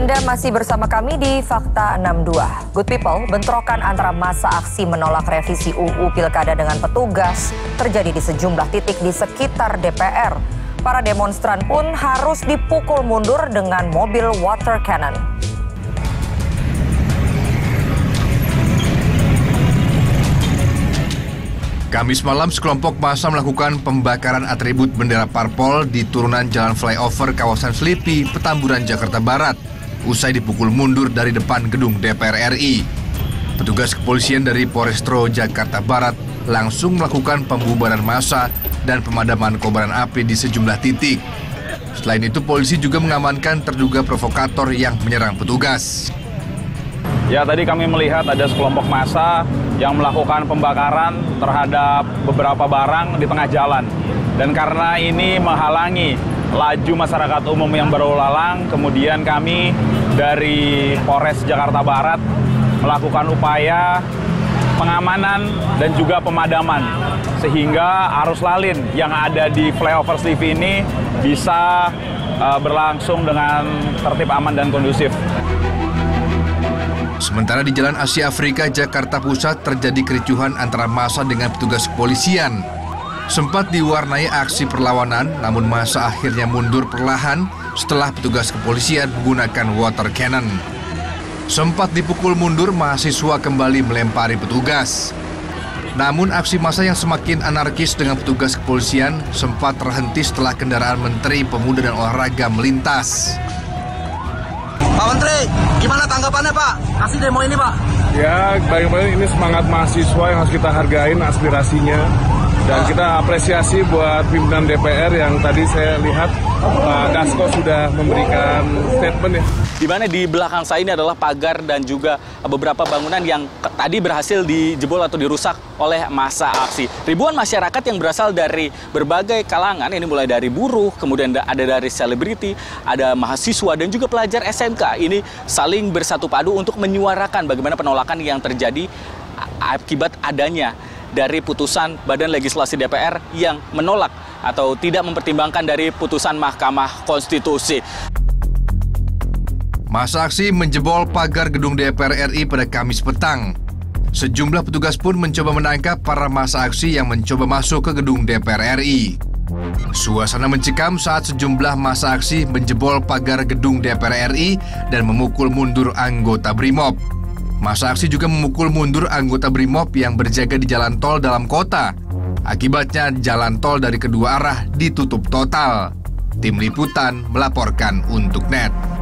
Anda masih bersama kami di Fakta 62. Good people, bentrokan antara massa aksi menolak revisi UU Pilkada dengan petugas terjadi di sejumlah titik di sekitar DPR. Para demonstran pun harus dipukul mundur dengan mobil water cannon. Kamis malam, sekelompok massa melakukan pembakaran atribut bendera parpol di turunan jalan flyover kawasan Selipi, Petamburan, Jakarta Barat, usai dipukul mundur dari depan gedung DPR RI. Petugas kepolisian dari Polrestro, Jakarta Barat, langsung melakukan pembubaran massa dan pemadaman kobaran api di sejumlah titik. Selain itu, polisi juga mengamankan terduga provokator yang menyerang petugas. Ya, tadi kami melihat ada sekelompok massa yang melakukan pembakaran terhadap beberapa barang di tengah jalan. Dan karena ini menghalangi laju masyarakat umum yang berlalu lalang, kemudian kami dari Polres Jakarta Barat melakukan upaya pengamanan dan juga pemadaman, sehingga arus lalin yang ada di flyover Selipi ini bisa berlangsung dengan tertib, aman, dan kondusif. Sementara di Jalan Asia Afrika, Jakarta Pusat, terjadi kericuhan antara massa dengan petugas kepolisian. Sempat diwarnai aksi perlawanan, namun massa akhirnya mundur perlahan setelah petugas kepolisian menggunakan water cannon. Sempat dipukul mundur, mahasiswa kembali melempari petugas. Namun aksi massa yang semakin anarkis dengan petugas kepolisian sempat terhenti setelah kendaraan Menteri Pemuda dan Olahraga melintas. Pak Menteri, gimana tanggapannya Pak? Aksi demo ini Pak? Ya, paling-paling ini semangat mahasiswa yang harus kita hargain aspirasinya. Dan kita apresiasi buat pimpinan DPR yang tadi saya lihat Pak Dasko sudah memberikan statement ya. Di mana di belakang saya ini adalah pagar dan juga beberapa bangunan yang tadi berhasil dijebol atau dirusak oleh massa aksi. Ribuan masyarakat yang berasal dari berbagai kalangan, ini mulai dari buruh, kemudian ada dari selebriti, ada mahasiswa dan juga pelajar SMK. Ini saling bersatu padu untuk menyuarakan bagaimana penolakan yang terjadi akibat adanya dari putusan Badan Legislasi DPR yang menolak atau tidak mempertimbangkan dari putusan Mahkamah Konstitusi. Massa aksi menjebol pagar gedung DPR RI pada Kamis petang. Sejumlah petugas pun mencoba menangkap para massa aksi yang mencoba masuk ke gedung DPR RI. Suasana mencekam saat sejumlah massa aksi menjebol pagar gedung DPR RI dan memukul mundur anggota BRIMOB. Massa aksi juga memukul mundur anggota BRIMOB yang berjaga di jalan tol dalam kota. Akibatnya, jalan tol dari kedua arah ditutup total. Tim Liputan melaporkan untuk NET.